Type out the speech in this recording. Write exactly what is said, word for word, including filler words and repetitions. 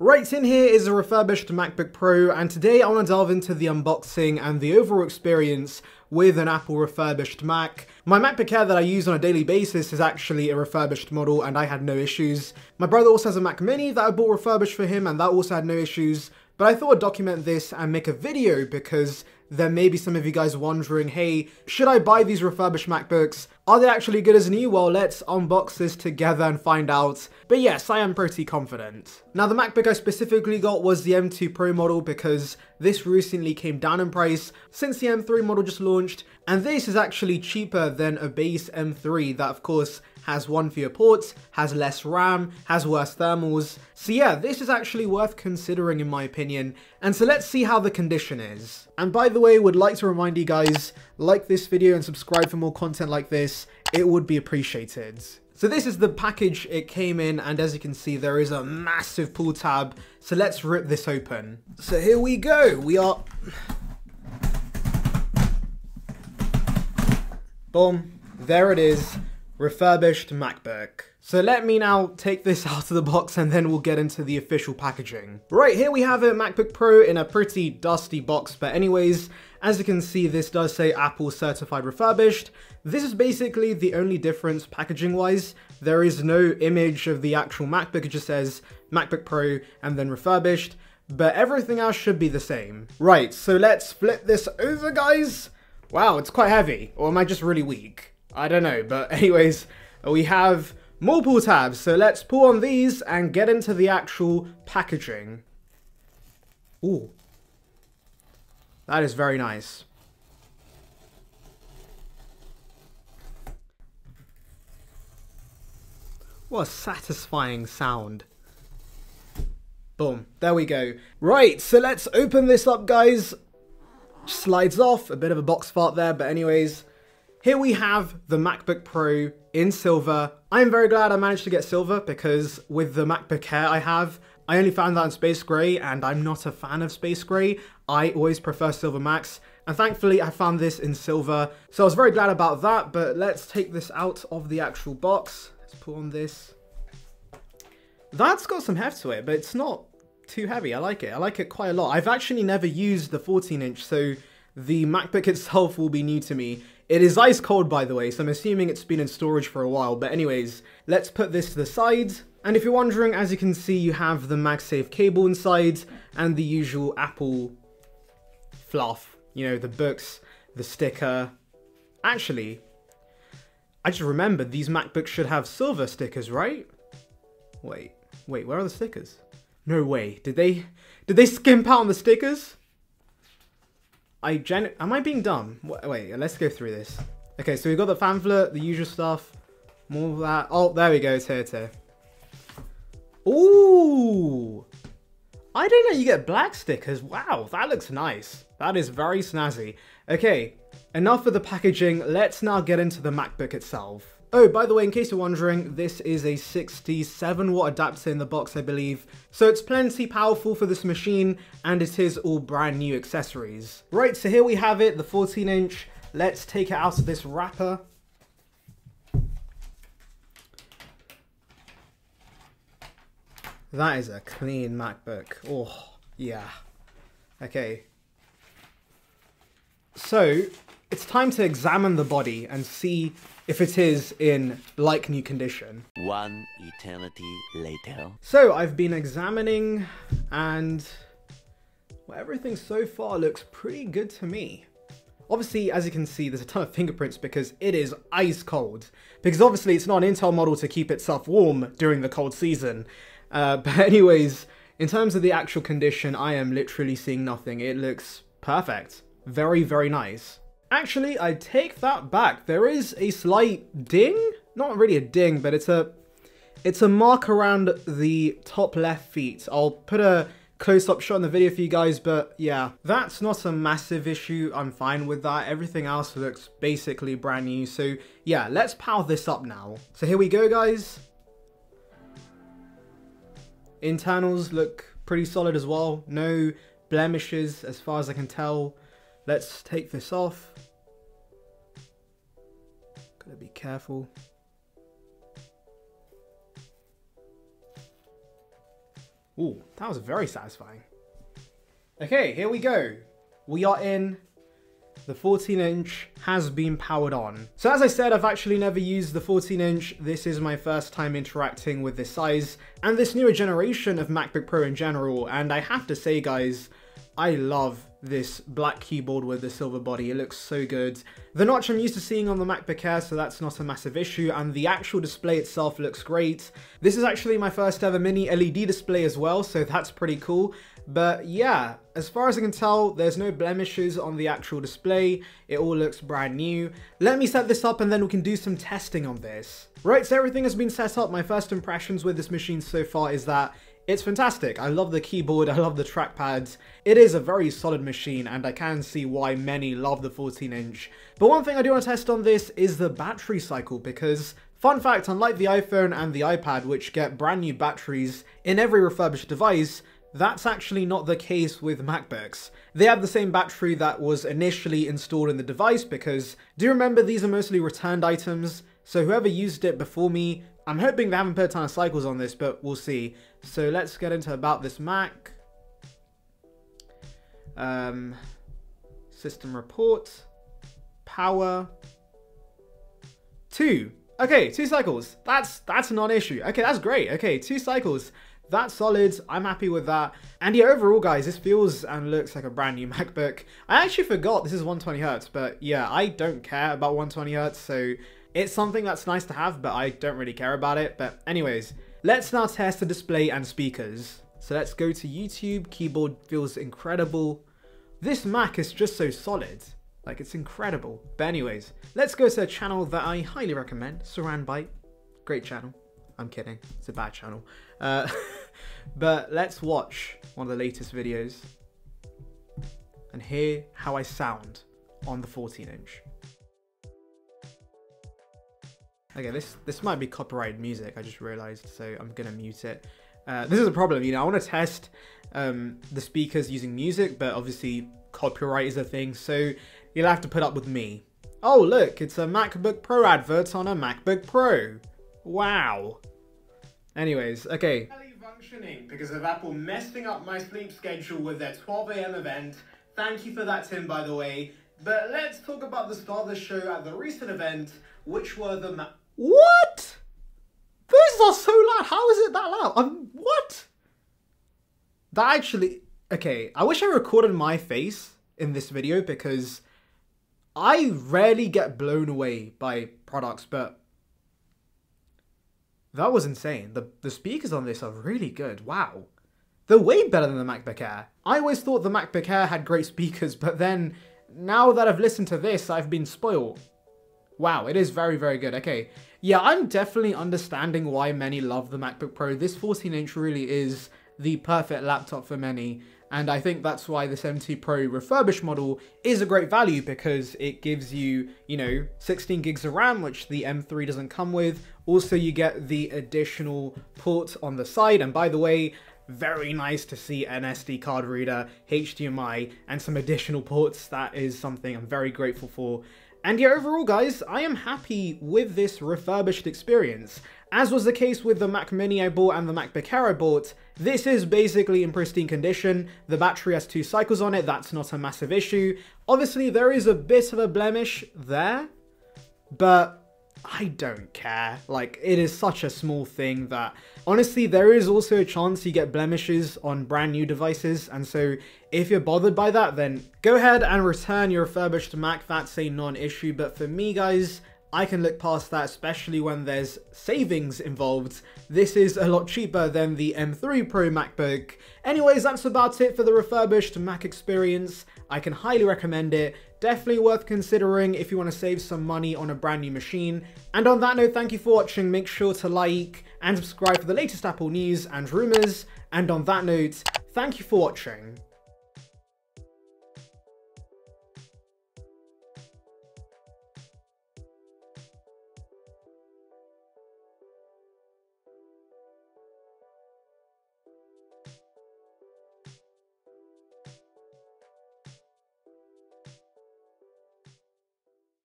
Right, in here is a refurbished MacBook Pro, and today I want to delve into the unboxing and the overall experience with an Apple refurbished Mac. My MacBook Air that I use on a daily basis is actually a refurbished model, and I had no issues. My brother also has a Mac Mini that I bought refurbished for him, and that also had no issues. But I thought I'd document this and make a video because there may be some of you guys wondering, hey, should I buy these refurbished MacBooks? Are they actually good as new? Well, let's unbox this together and find out. But yes, I am pretty confident. Now, the MacBook I specifically got was the M two Pro model because this recently came down in price since the M three model just launched. And this is actually cheaper than a base M three that, of course, has one fewer ports, has less RAM, has worse thermals. So yeah, this is actually worth considering in my opinion. And so let's see how the condition is. And by the way, would like to remind you guys, like this video and subscribe for more content like this. It would be appreciated. So this is the package it came in, and as you can see, there is a massive pull tab. So let's rip this open. So here we go, we are... Boom, there it is. Refurbished MacBook. So let me now take this out of the box and then we'll get into the official packaging. Right, here we have it, MacBook Pro in a pretty dusty box, but anyways, as you can see, this does say Apple Certified Refurbished. This is basically the only difference packaging-wise. There is no image of the actual MacBook, it just says MacBook Pro and then Refurbished, but everything else should be the same. Right, so let's flip this over, guys. Wow, it's quite heavy, or am I just really weak? I don't know, but anyways, we have more pull tabs, so let's pull on these and get into the actual packaging. Ooh, that is very nice. What a satisfying sound. Boom, there we go. Right, so let's open this up, guys. Slides off, a bit of a box fart there, but anyways, here we have the MacBook Pro in silver. I'm very glad I managed to get silver because with the MacBook Air I have, I only found that in Space Gray and I'm not a fan of Space Gray. I always prefer silver Macs and thankfully I found this in silver. So I was very glad about that, but let's take this out of the actual box. Let's put on this. That's got some heft to it, but it's not too heavy. I like it. I like it quite a lot. I've actually never used the fourteen inch, so the MacBook itself will be new to me. It is ice cold, by the way, so I'm assuming it's been in storage for a while, but anyways, let's put this to the side. And if you're wondering, as you can see, you have the MagSafe cable inside and the usual Apple fluff, you know, the books, the sticker. Actually, I just remembered these MacBooks should have silver stickers, right? Wait, wait, where are the stickers? No way, did they, did they skimp out on the stickers? I gen- am I being dumb? Wait, let's go through this. Okay, so we've got the pamphlet, the usual stuff, more of that. Oh, there we go, it's here, it's here. Ooh! I didn't know you get black stickers. Wow, that looks nice. That is very snazzy. Okay, enough of the packaging. Let's now get into the MacBook itself. Oh, by the way, in case you're wondering, this is a sixty-seven watt adapter in the box, I believe. So it's plenty powerful for this machine, and it is all brand new accessories. Right, so here we have it, the fourteen inch. Let's take it out of this wrapper. That is a clean MacBook. Oh, yeah. Okay. So it's time to examine the body and see if it is in like new condition. One eternity later. So I've been examining and well, everything so far looks pretty good to me. Obviously, as you can see, there's a ton of fingerprints because it is ice cold. Because obviously it's not an Intel model to keep itself warm during the cold season. Uh, but anyways, in terms of the actual condition, I am literally seeing nothing. It looks perfect. Very, very nice. Actually, I take that back. There is a slight ding, not really a ding, but it's a it's a mark around the top left feet. I'll put a close-up shot in the video for you guys, but yeah, that's not a massive issue. I'm fine with that. Everything else looks basically brand new. So yeah, let's power this up now. So here we go, guys. Internals look pretty solid as well. No blemishes as far as I can tell. Let's take this off. Gotta be careful. Ooh, that was very satisfying. Okay, here we go. We are in. The fourteen inch has been powered on. So as I said, I've actually never used the fourteen inch. This is my first time interacting with this size and this newer generation of MacBook Pro in general. And I have to say, guys, I love this black keyboard with the silver body. It looks so good. The notch I'm used to seeing on the MacBook Air, so that's not a massive issue, and the actual display itself looks great. This is actually my first ever mini L E D display as well, so that's pretty cool. But yeah, as far as I can tell, there's no blemishes on the actual display. It all looks brand new. Let me set this up and then we can do some testing on this. Right, so everything has been set up. My first impressions with this machine so far is that it's fantastic. I love the keyboard, I love the trackpads. It is a very solid machine and I can see why many love the fourteen inch. But one thing I do want to test on this is the battery cycle, because fun fact, unlike the iPhone and the iPad, which get brand new batteries in every refurbished device, that's actually not the case with MacBooks. They have the same battery that was initially installed in the device, because do you remember, these are mostly returned items, so whoever used it before me, I'm hoping they haven't put a ton of cycles on this, but we'll see. So let's get into about this Mac. Um, system report, power, two. Okay, two cycles, that's, that's a non-issue. Okay, that's great, okay, two cycles. That's solid, I'm happy with that. And yeah, overall guys, this feels and looks like a brand new MacBook. I actually forgot this is one twenty hertz, but yeah, I don't care about one twenty hertz, so it's something that's nice to have, but I don't really care about it. But anyways, let's now test the display and speakers. So let's go to YouTube. Keyboard feels incredible. This Mac is just so solid. Like, it's incredible. But anyways, let's go to a channel that I highly recommend, Saran Byte. Great channel. I'm kidding, it's a bad channel. Uh, but let's watch one of the latest videos and hear how I sound on the fourteen inch. Okay, this, this might be copyrighted music, I just realized, so I'm gonna mute it. Uh, this is a problem, you know, I wanna test um, the speakers using music, but obviously copyright is a thing, so you'll have to put up with me. Oh look, it's a MacBook Pro advert on a MacBook Pro. Wow. Anyways, okay. Functioning because of Apple messing up my sleep schedule with their twelve A M event. Thank you for that, Tim, by the way. But let's talk about the star of the show at the recent event, which were the Ma- What? Those are so loud. How is it that loud? Um, what? That actually... Okay, I wish I recorded my face in this video because I rarely get blown away by products, but... That was insane. The, the speakers on this are really good. Wow. They're way better than the MacBook Air. I always thought the MacBook Air had great speakers, but then now that I've listened to this, I've been spoiled. Wow, it is very, very good. Okay. Yeah, I'm definitely understanding why many love the MacBook Pro. This fourteen inch really is the perfect laptop for many. And I think that's why this M two Pro refurbished model is a great value, because it gives you, you know, sixteen gigs of RAM, which the M three doesn't come with. Also, you get the additional port on the side. And by the way, very nice to see an S D card reader, H D M I, and some additional ports. That is something I'm very grateful for. And yeah, overall guys, I am happy with this refurbished experience. As was the case with the Mac Mini I bought and the MacBook Air I bought, this is basically in pristine condition. The battery has two cycles on it, that's not a massive issue. Obviously there is a bit of a blemish there, but I don't care. Like, it is such a small thing that, honestly, there is also a chance you get blemishes on brand new devices, and so if you're bothered by that, then go ahead and return your refurbished Mac. That's a non-issue. But for me, guys, I can look past that, especially when there's savings involved. This is a lot cheaper than the M three Pro MacBook. Anyways, that's about it for the refurbished Mac experience. I can highly recommend it. Definitely worth considering if you want to save some money on a brand new machine. And on that note, thank you for watching. Make sure to like and subscribe for the latest Apple news and rumors. And on that note, thank you for watching.